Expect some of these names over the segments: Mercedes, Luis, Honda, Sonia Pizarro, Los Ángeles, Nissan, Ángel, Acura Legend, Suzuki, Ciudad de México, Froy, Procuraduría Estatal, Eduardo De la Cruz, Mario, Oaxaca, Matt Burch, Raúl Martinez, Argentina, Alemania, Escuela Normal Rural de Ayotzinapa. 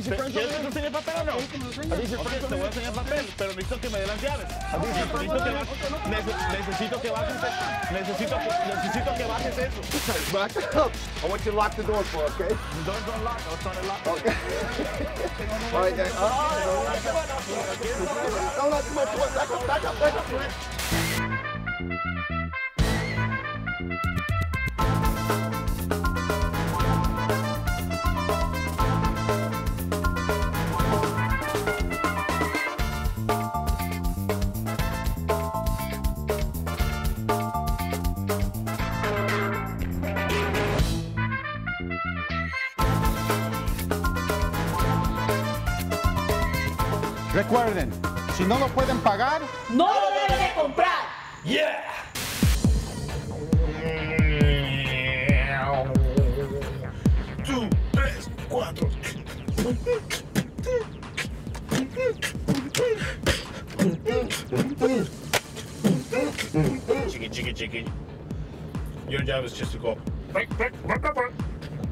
¿Quieres que te enseñe papel o no? Ok, te voy a enseñar papel, pero necesito que me dé las llaves. Necesito que bajes eso. Back up. I want you to lock the door for, okay? The door's not locked. I'll start it locked. Okay. All right, guys. Don't let too much work. Back up, back up, back up, man. Recuerden, si no lo pueden pagar, ¡no lo deben de comprar! ¡Yeah! Two, tres, cuatro. Chicken, chicken, chicken. Your job is just to go. I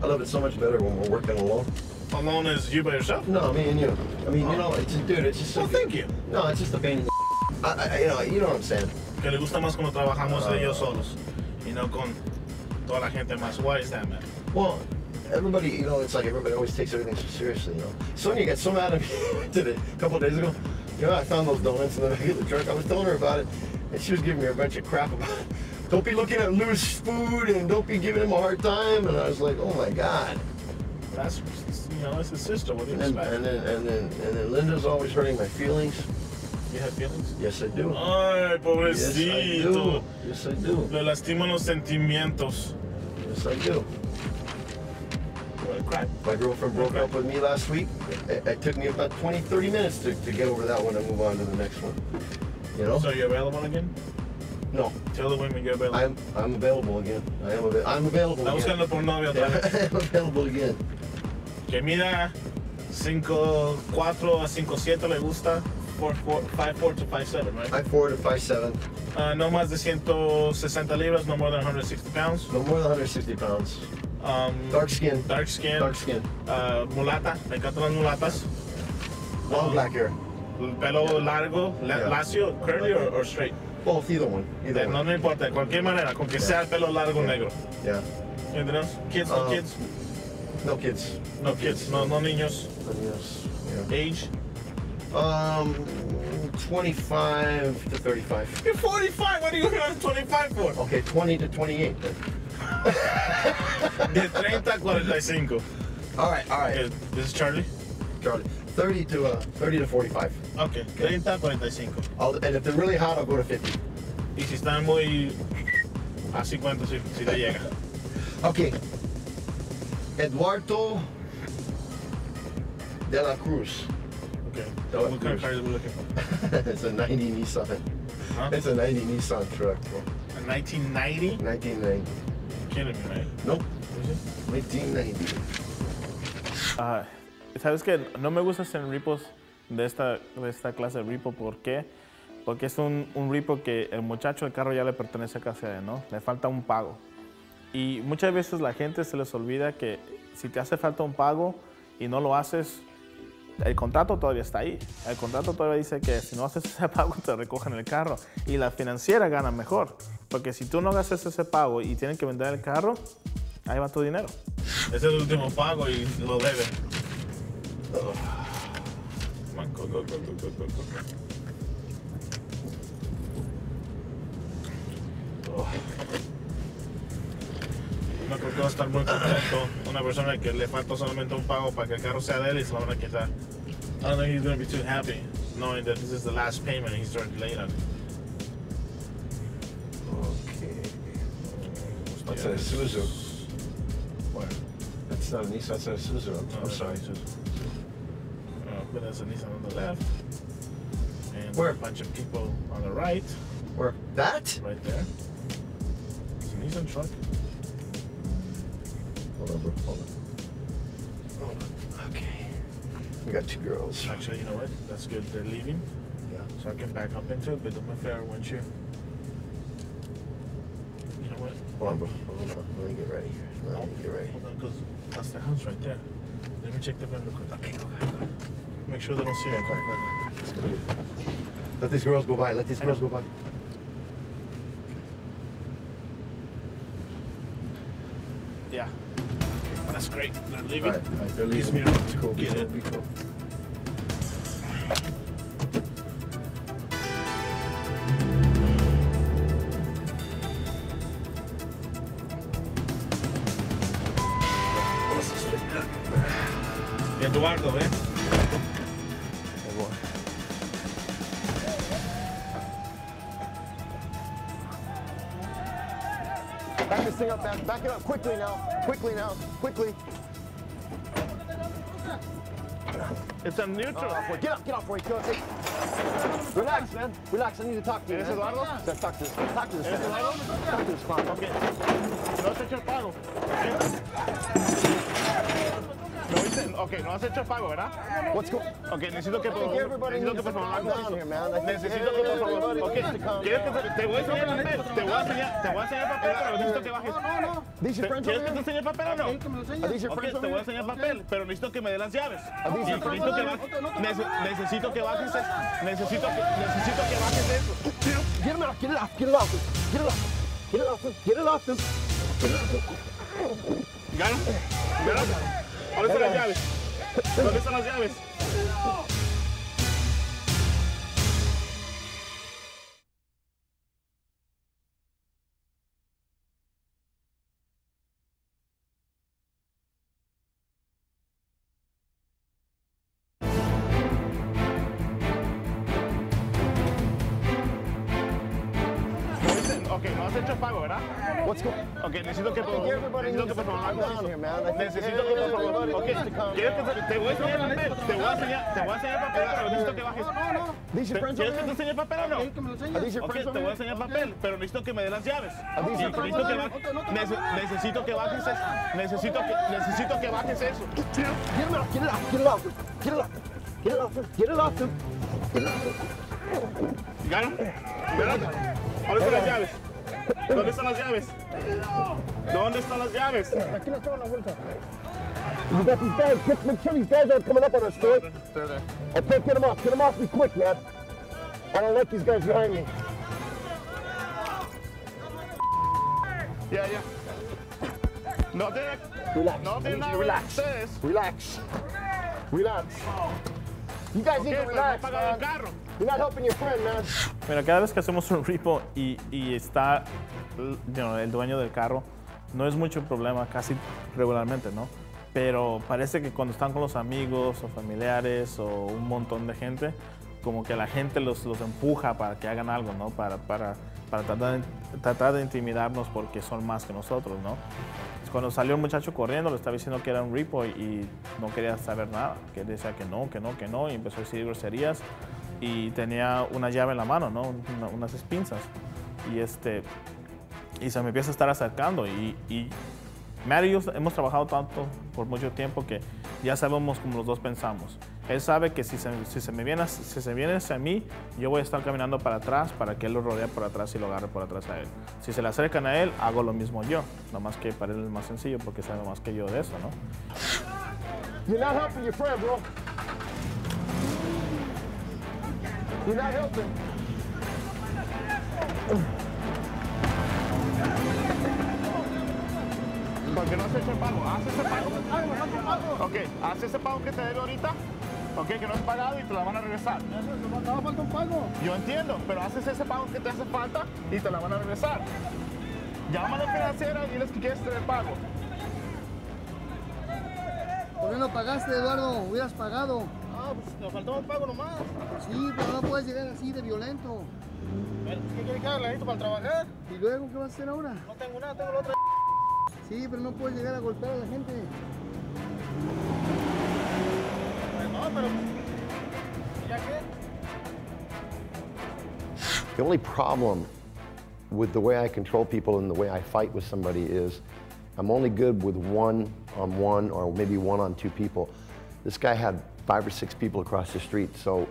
love it so much better when we're working alone. Alone as you by yourself? No, me and you. I mean, you know, it's, dude, it's just... Well, thank you. No, it's just a pain in the you know what I'm saying. Que le gusta más cuando trabajamos ellos solos, y no con toda la gente más. Why is that, man? Well, everybody, you know, it's like everybody always takes everything so seriously, you know. Sonia got so mad at me today, a couple of days ago. You know, I found those donuts in the back of the truck. I was telling her about it, and she was giving me a bunch of crap about it. Don't be looking at Luis' food, and don't be giving him a hard time. And I was like, oh, my God. That's... You know, it's his sister. What do you expect? And then Linda's always hurting my feelings. You have feelings? Yes, I do. Ay, pobrecito. Yes, I do. Yes, I do. Le lastiman los sentimientos. Yes, I do. Crap. My girlfriend broke up with me last week. It took me about 20, 30 minutes to get over that one and move on to the next one. You know? So you're available again? No. Tell the women you're available. I'm available again. I'm available again. Está buscando por novia otra vez. I'm available again. Que mida 5'4 a 5'7 le gusta, 5'4 to 5'7, right? 5'4 to 5'7. No más de 160 libras, no more than 160 pounds. No more than 160 pounds. Dark skin. Dark skin. Dark skin. Mulata, me encantan las mulatas. Long black hair. Pelo largo, lacio, curly or straight? Both, either one. Either one. No me importa, de cualquier manera, con que sea pelo largo negro. Yeah. ¿Entendemos? Kids, no kids? No kids. No kids. No, no niños. No niños. Yeah. Age? 25 to 35. You're 45. What are you here 25 for? Okay, 20 to 28. Then. De 30 to 45. All right, all right. Okay, this is Charlie. Charlie. 30 to 45. Okay. 30 to 45. And if they're really hot, I'll go to 50. Y si están muy a 50, si te llega. Okay. Eduardo De la Cruz. Okay. De la Cruz. What kind of car are we looking for? It's a 90 Nissan. Huh? It's a 90 Nissan truck, bro. A 1990? 1990. You're kidding me, right? Nope. Is it? 1990. Sabes que no me gusta hacer ripos de esta clase de ripo. ¿Por qué? Porque es un ripo que el muchacho del carro ya le pertenece casi a él, ¿no? Le falta un pago. Y muchas veces la gente se les olvida que si te hace falta un pago y no lo haces, el contrato todavía está ahí. El contrato todavía dice que si no haces ese pago te recogen el carro. Y la financiera gana mejor. Porque si tú no haces ese pago y tienen que vender el carro, ahí va tu dinero. Ese es el último pago y lo deben. No creo que va a estar muy contento una persona que le falta solamente un pago para que el carro sea de él y se lo van a quitar. I don't think he's going to be too happy knowing that this is the last payment he's already late on. Okay. That's a Suzuki. What? That's not a Nissan, that's a Suzuki. I'm sorry. But there's a Nissan on the left. And where? A bunch of people on the right. Where? That? Right there. It's a Nissan truck. Hold on, bro. Hold on. Hold on. Okay. We got two girls. Actually, you know what? That's good. They're leaving. Yeah. So I can back up into it, but I'm a fair windshield. You know what? Hold on, bro. Hold on. Let me get ready here. Let me get ready. Hold on, because that's the house right there. Let me check the van real quick. Okay, go ahead. Make sure they don't see anything. Let these girls go by. Let these girls go by. Yeah. That's great. Now leave it. They're leaving me to go get it. Eduardo, ¿eh? Back this thing up, back it up quickly now, quickly now, quickly. It's a neutral. Get off, Roy. Relax, man. Relax. I need to talk to you. ¿Eres Eduardo? Talk to this. ¿Eres Eduardo? Talk to this clown. Okay. No te echo el pago. Okay, no has hecho el pago, ¿verdad? Okay, necesito que por favor. Okay, te voy a enseñar el papel, pero necesito que bajes. No. ¿Quieres que te enseñe el papel o no? Okay, te voy a enseñar el papel, pero necesito que me dé las llaves. Necesito que bajes eso. Get it off. ¿Dónde están las llaves? ¿Dónde están las llaves? No has hecho el pago, ¿verdad? Okay, necesito que por favor. Okay, te voy a enseñar el papel, pero necesito que bajes. ¿Quieres que te enseñe el papel o no? Okay, te voy a enseñar el papel, pero necesito que me dé las llaves. Necesito que bajes eso. Get it off. ¿Dónde están las llaves? Aquí las tengo en la vuelta. You got these bags. Make sure these guys aren't coming up on us, dude. They're there. Okay, get them off me quick, man. I don't like these guys behind me. Yeah. Relax. You guys need to relax, man. You're not helping your friend, man. Mira, cada vez que hacemos un repo y está el dueño del carro, no es mucho problema, casi regularmente, ¿no? Pero parece que cuando están con los amigos o familiares o un montón de gente, como que la gente los empuja para que hagan algo, ¿no? Para tratar de intimidarnos porque son más que nosotros, ¿no? Cuando salió el muchacho corriendo, le estaba diciendo que era un repo y no quería saber nada, que decía que no, y empezó a decir groserías y tenía una llave en la mano, ¿no? Unas pinzas. Y se me empieza a estar acercando y Mario y yo hemos trabajado tanto por mucho tiempo que ya sabemos cómo los dos pensamos. Él sabe que si se viene hacia mí, yo voy a estar caminando para atrás para que él lo rodee por atrás y lo agarre por atrás a él. Si se le acercan a él, hago lo mismo yo. Nada más que para él es más sencillo porque sabe más que yo de eso, ¿no? You're not helping your friend, bro. Porque no has hecho el pago. ¿Haz ese pago? Ok, haz ese pago que te debe ahorita. Ok, que no has pagado y te la van a regresar. ¿Te falta un pago? Yo entiendo, pero haces ese pago que te hace falta y te la van a regresar. Llama a la financiera y diles que quieres tener pago. ¿Por qué no pagaste, Eduardo? Hubieras pagado. Ah, pues nos faltó un pago nomás. Sí, pero no puedes llegar así de violento. ¿Qué quieres que haga? ¿La necesito para trabajar? ¿Y luego qué vas a hacer ahora? No tengo nada, tengo la otra. Sí, pero no puedes llegar a golpear a la gente. No, pero... ¿Ya qué? The only problem with the way I control people and the way I fight with somebody is I'm only good with one-on-one or maybe one-on-two people. This guy had 5 or 6 people across the street, so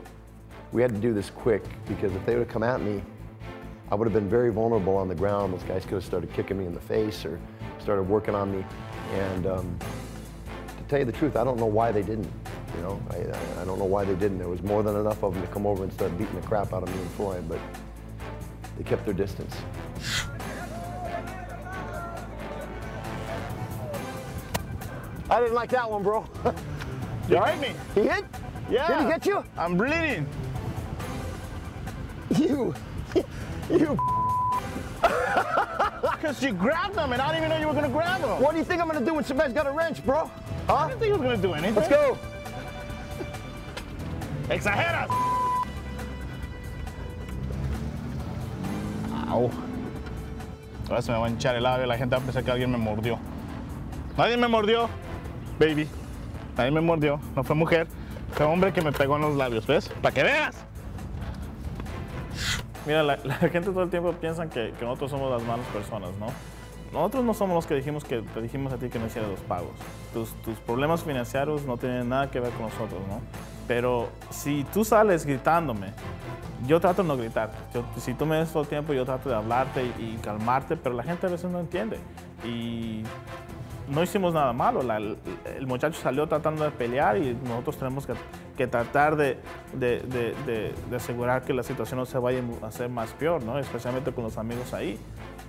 we had to do this quick because if they would have come at me, I would have been very vulnerable on the ground. Those guys could have started kicking me in the face or started working on me, and tell you the truth, I don't know why they didn't. You know, I don't know why they didn't. There was more than enough of them to come over and start beating the crap out of me and Floyd, but they kept their distance. I didn't like that one, bro. You hit me. He hit? Yeah. Did he get you? I'm bleeding. You. Because you grabbed him, and I didn't even know you were going to grab him. What do you think I'm going to do when Sebastian's got a wrench, bro? Huh? I didn't think he was going to do anything. Let's go. Exagera. Au. Ahora se me va a hinchar el labio. La gente va a pensar que alguien me mordió. Nadie me mordió, baby. Nadie me mordió. No fue mujer. Fue hombre que me pegó en los labios, ¿ves? ¡Para que veas! Mira, la gente todo el tiempo piensa que nosotros somos las malas personas, ¿no? Nosotros no somos los que te dijimos a ti que no hicieras los pagos. Tus problemas financieros no tienen nada que ver con nosotros, ¿no? Pero si tú sales gritándome, yo trato de no gritarte. Si tú me das todo el tiempo, yo trato de hablarte y calmarte, pero la gente a veces no entiende. Y no hicimos nada malo. El muchacho salió tratando de pelear y nosotros tenemos que tratar de asegurar que la situación no se vaya a hacer más peor, ¿no? Especialmente con los amigos ahí.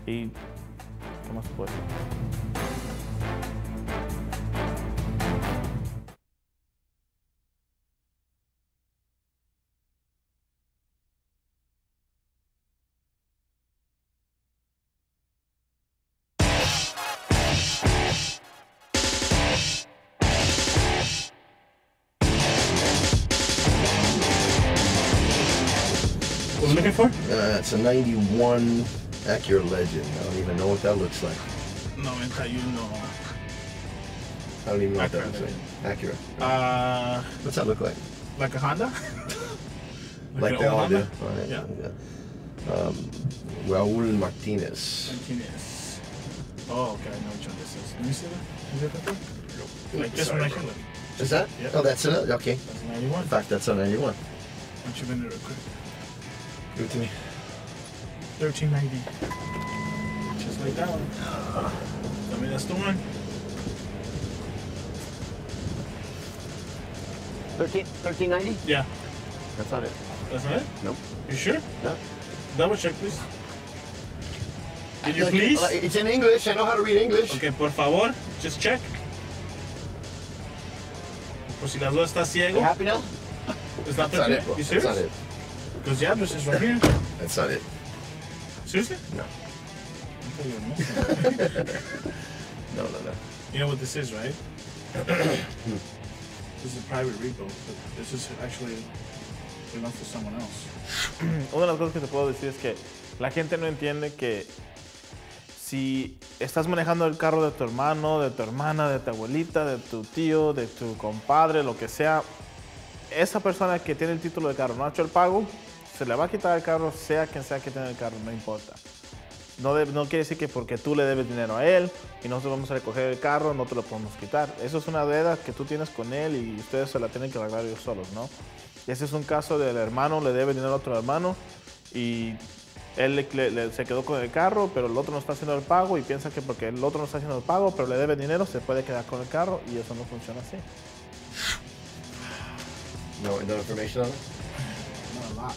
Y ¿qué más puede ser? It's a 91 Acura Legend. I don't even know what that looks like. 91. I don't even know what that looks like. Acura. What's that look like? Like a Honda? Like the Honda? Right. Yeah. Yeah. Raúl Martinez. Martinez. Oh, okay. I know which one this is. Can you see that? Is it that one? Like just right here. Is that? Yeah. Oh, that's another. Okay. That's 91. In fact, that's a 91. Why don't you bend it real quick? Give it to me. 1390. Just like that one. I mean, that's the one. 1390? Yeah. That's not it. That's not it? Nope. You sure? No. Double check, please. Did you please? It's in English. I know how to read English. Okay, por favor. Just check. Por si las dos está ciego. You happy now? Is that not it? You serious? That's not it. Because the address is right here. That's not it. Seriously? No. I thought you were missing. No. You know what this is, right? This is a private repo, but this is actually belongs to someone else. Una de las cosas que te puedo decir es que la gente no entiende que si estás manejando el carro de tu hermano, de tu hermana, de tu abuelita, de tu tío, de tu compadre, lo que sea, esa persona que tiene el título de carro no ha hecho el pago, se le va a quitar el carro, sea quien tenga el carro, no importa. No quiere decir que porque tú le debes dinero a él y nosotros vamos a recoger el carro, no te lo podemos quitar. Eso es una deuda que tú tienes con él y ustedes se la tienen que arreglar ellos solos, ¿no? Ese es un caso del hermano, le debe dinero a otro hermano y él se quedó con el carro, pero el otro no está haciendo el pago y piensa que porque el otro no está haciendo el pago, pero le debe dinero, se puede quedar con el carro y eso no funciona así. No information on it? Not a lot.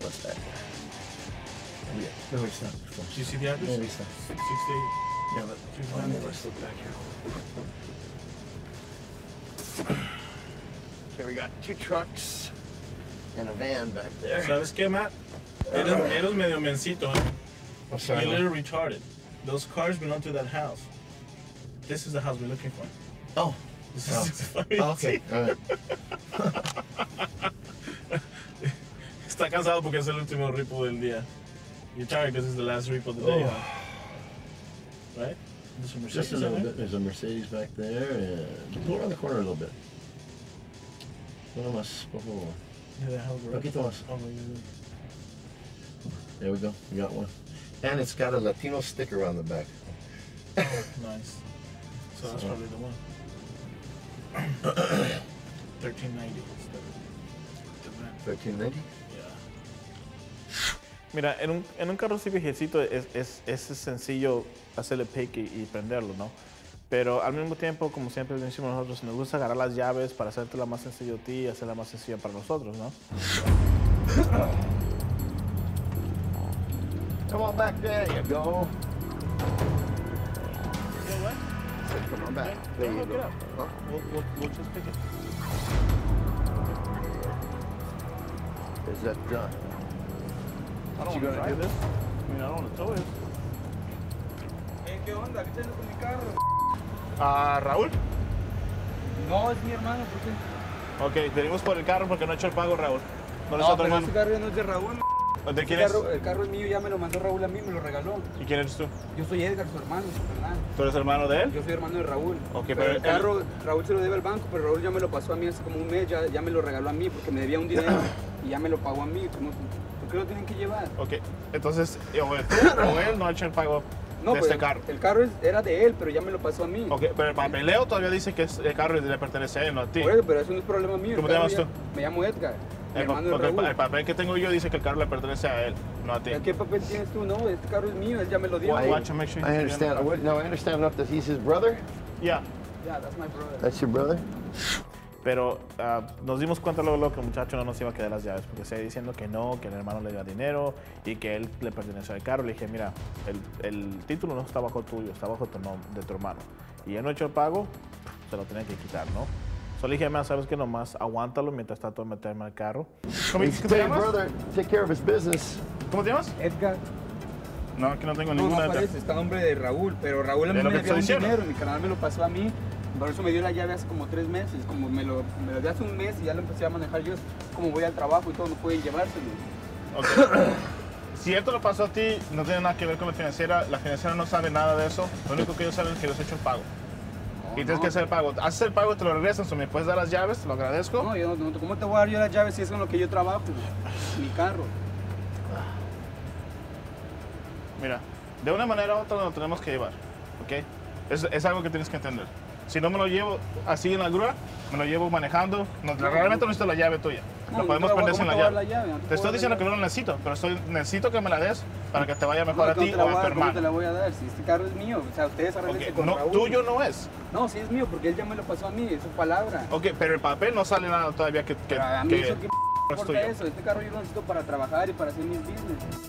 What's that? Yeah. No, it's not. Do you see the address? No, it's not. 68. Yeah, let's look back here. Okay, we got two trucks and a van back there. ¿Sabes qué, Matt? Eres medio mencito. I'm sorry. You're a little retarded. Those cars belong to that house. This is the house we're looking for. Oh. This is okay. All right. Está cansado porque es el último repo del día. You're tired because it's the last repo of the day. Oh. Right? There's a Mercedes. Just a bit. There's a Mercedes back there. And go around the corner a little bit. Uno más, por favor. Poquito más. There we go. We got one. And it's got a Latino sticker on the back. Oh, nice. So that's probably the one. 1390. 1390? Yeah. Mira, en un carro así viejecito es sencillo hacerle pick y prenderlo, ¿no? Pero al mismo tiempo, como siempre decimos nosotros, nos gusta agarrar las llaves para hacértela más sencillo a ti y hacerla más sencilla para nosotros, ¿no? Come on back, there you go. You know what? Come on back. Yeah, there you go. Huh? We'll just pick it. Is that done? I don't want to drive this. I mean, I don't want to tow it. Hey, ¿qué onda? ¿Qué tienes con mi carro? ¿Raúl? No, es mi hermano. ¿Por qué? Ok, tenemos por el carro porque no ha hecho el pago, Raúl. No, no, pero ese carro no es de Raúl. ¿De quién es? El carro es mío, ya me lo mandó Raúl a mí, me lo regaló. ¿Y quién eres tú? Yo soy Edgar, su hermano, ¿verdad? ¿Tú eres hermano de él? Yo soy hermano de Raúl. Ok, pero el carro, Raúl se lo debe al banco, pero Raúl ya me lo pasó a mí hace como un mes, ya me lo regaló a mí porque me debía un dinero y ya me lo pagó a mí. ¿Por qué lo tienen que llevar? Ok, entonces, o él no ha hecho el pago. No, de este carro. El carro era de él, pero ya me lo pasó a mí. Ok, pero el papeleo todavía dice que el carro le pertenece a él, no a ti. Por eso, pero eso no es problema mío. ¿Cómo te llamas tú? Me llamo Edgar. El papel que tengo yo dice que el carro le pertenece a él, no a ti. ¿Qué papel tienes tú? No, este carro es mío, él ya me lo dio. I understand. No, I understand enough that he's his brother. Yeah. Yeah, that's my brother. That's your brother. Pero nos dimos cuenta luego que el muchacho no nos iba a quedar las llaves, porque seguía diciendo que no, que el hermano le dio dinero y que él le perteneció al carro. Le dije, mira, el título no está bajo tuyo, está bajo tu nombre, de tu hermano. Y él no echó el pago, se lo tenía que quitar, ¿no? Solo dije, mira, ¿sabes qué? Nomás aguántalo mientras trato de meterme al carro. ¿Cómo te llamas? Take care of his business. ¿Cómo te llamas? Edgar. No, que no tengo ninguna. No aparece, está nombre de Raúl, pero Raúl me dio un dinero, mi canal me lo pasó a mí. Por eso me dio la llave hace como 3 meses, como me lo dio hace un mes y ya lo empecé a manejar yo. Como voy al trabajo y todo, no pueden llevárselo. Okay. Si esto lo pasó a ti, no tiene nada que ver con la financiera no sabe nada de eso. Lo único que ellos saben es que les he hecho el pago. No, y tienes que hacer el pago. Haces el pago, te lo regresan, o me puedes dar las llaves, te lo agradezco. No, yo no, ¿cómo te voy a dar yo las llaves si es con lo que yo trabajo? Mi carro. Mira, de una manera u otra lo tenemos que llevar, ¿ok? Es algo que tienes que entender. Si no me lo llevo así en la grúa, me lo llevo manejando. Realmente no necesito la llave tuya. No, lo podemos poner sin la llave. Te estoy diciendo que no lo necesito, pero necesito que me la des para que te vaya mejor a ti o a tu hermano. ¿Cómo te la voy a dar? Si este carro es mío. O sea, ustedes arreglense con Raúl. Tuyo no es. No, sí es mío, porque él ya me lo pasó a mí. Es su palabra. Ok, pero el papel no sale nada todavía que... A mí eso, ¿qué importa eso? Este carro yo lo necesito para trabajar y para hacer mis business.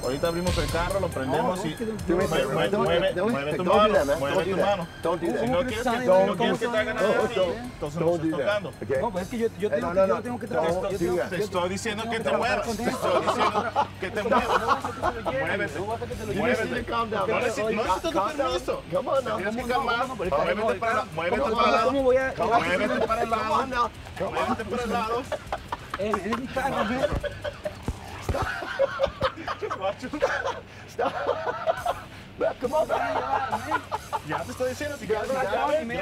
Ahorita abrimos el carro, lo prendemos y mueve tu mano, mueve tu mano. Si no quieres que te hagan nada, entonces no estás tocando. No, pues es que yo tengo que trabajar. Te estoy diciendo que te muevas. Te estoy diciendo que te muevas. Muévete. Muévete. No necesito tu permiso. Tienes que calmar. Muévete para el lado. Muévete para el lado. Muévete para el lado. Es mi carro, Stop. Come on, man. Ya te estoy diciendo, si quieres la llave, man.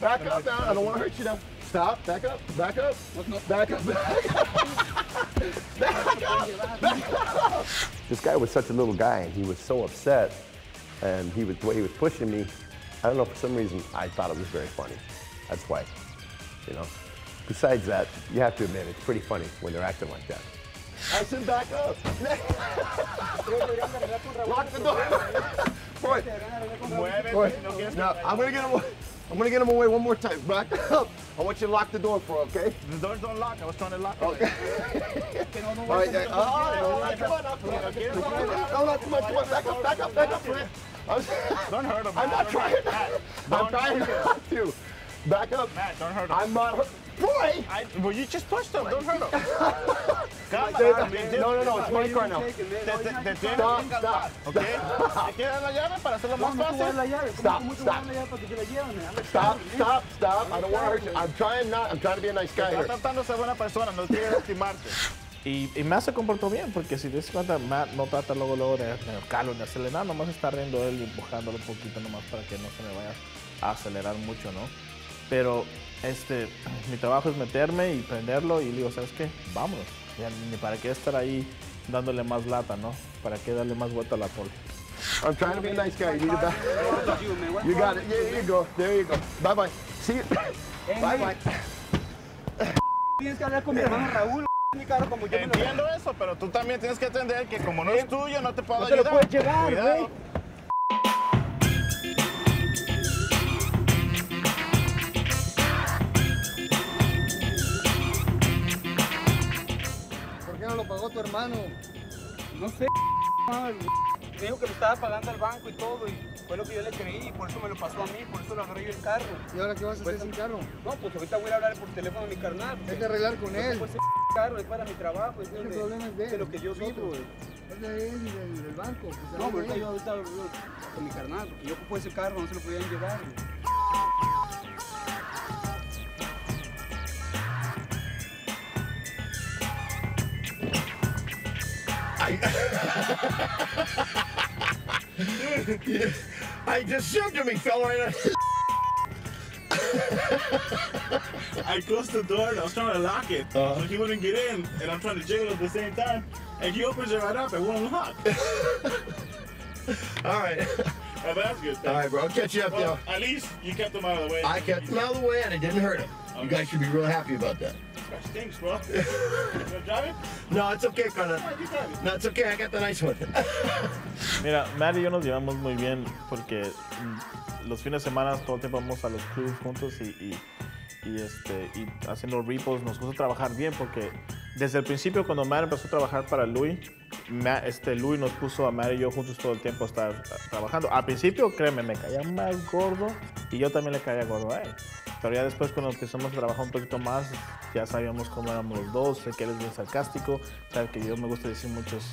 Back up, man. I don't want to hurt you now. Stop. Back up. Back up. Back up. Back up. This guy was such a little guy, and he was so upset, and the way he was pushing me, I don't know, for some reason, I thought it was very funny. That's why, you know. Besides that, you have to admit, it's pretty funny when they're acting like that. I said back up. Lock the door. Boy. Boy. No, I'm gonna get him away one more time. Back up. I want you to lock the door for, okay? The doors don't lock. I was trying to lock it. Okay. All right. Come on up. No, not too much. Come on. Back up. Back up. Back up. Don't hurt him. I'm not trying. I'm trying not to. Back up. Matt, don't hurt him. I'm not hurt. Boy! Well, you just pushed him. Don't hurt him. No, it's my car now. Stop. Okay? Stop. I don't want to hurt you. I'm trying to be a nice guy here. Y Matt se comportó bien, porque si te das cuenta, Matt no trata luego de cargarlo, de acelerar, nomás está riendo él y empujándolo un poquito nomás para que no se me vaya a acelerar mucho, ¿no? Pero mi trabajo es meterme y prenderlo y digo, ¿sabes qué? Vámonos. Ya, ni para qué estar ahí dándole más lata, ¿no? ¿Para qué darle más vuelta a la pole? I'm trying to be a nice guy. You got it. Yeah, you go. There you go. Bye bye. See you. Bye bye. Tienes que hablar con mi hermano Raúl. Como yo entiendo eso, pero tú también tienes que entender que como no es tuyo, no te puedo ayudar. No te lo puedes llevar, güey. ¿Por qué no lo pagó tu hermano? No sé, dijo que lo estaba pagando al banco y todo, y fue lo que yo le creí, y por eso me lo pasó a mí, por eso lo agarré yo el carro. ¿Y ahora qué vas a hacer sin carro? No, pues ahorita voy a hablar por teléfono a mi carnal. Hay que arreglar con él. Carro, es para mi trabajo, es de lo que yo vivo. Es de él y del banco. No, pero yo ahorita con mi carnal, porque yo ocupo ese carro, no se lo podían llevar. I just shoved him, he fell right out. I closed the door and I was trying to lock it, so he wouldn't get in, and I'm trying to jiggle at the same time, and he opens it right up and won't lock. All right. Well, that's good. All right, bro. I'll catch you up, well, yo. At least you kept him out of the way. I kept him out of the way, and it didn't hurt him. Okay. You guys should be real happy about that. That stinks, bro. You want to drive it? No, it's okay, Connor. No, it's okay. I got the nice one. Mira, Matt y yo nos llevamos muy bien porque los fines de semana todo el tiempo vamos a los clubs juntos y haciendo repos. Nos gusta trabajar bien porque desde el principio cuando Matt empezó a trabajar para Luis, Luis nos puso a Matt y yo juntos todo el tiempo a estar trabajando. Al principio, créeme, me caía más gordo y yo también le caía gordo a él. Pero ya después cuando empezamos a trabajar un poquito más, ya sabíamos cómo éramos los dos, sé que él es bien sarcástico, sabe que yo me gusta decir muchos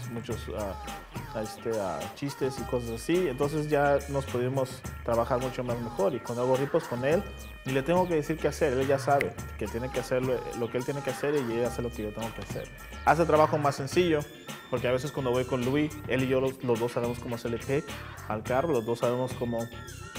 chistes y cosas así, entonces ya nos pudimos trabajar mucho más mejor y cuando hago ripos con él, ni le tengo que decir qué hacer, él ya sabe que tiene que hacer lo que él tiene que hacer y él hace lo que yo tengo que hacer. Hace trabajo más sencillo, porque a veces cuando voy con Luis, él y yo los dos sabemos cómo hacerle clic al carro, los dos sabemos cómo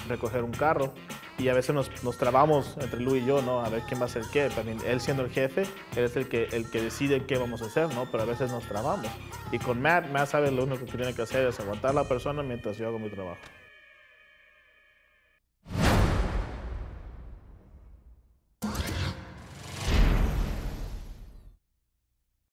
recoger un carro. Y a veces nos trabamos entre Luis y yo, ¿no? A ver quién va a hacer qué. También él siendo el jefe, él es el que decide qué vamos a hacer, ¿no? Pero a veces nos trabamos. Y con Matt sabe lo único que tiene que hacer es aguantar a la persona mientras yo hago mi trabajo.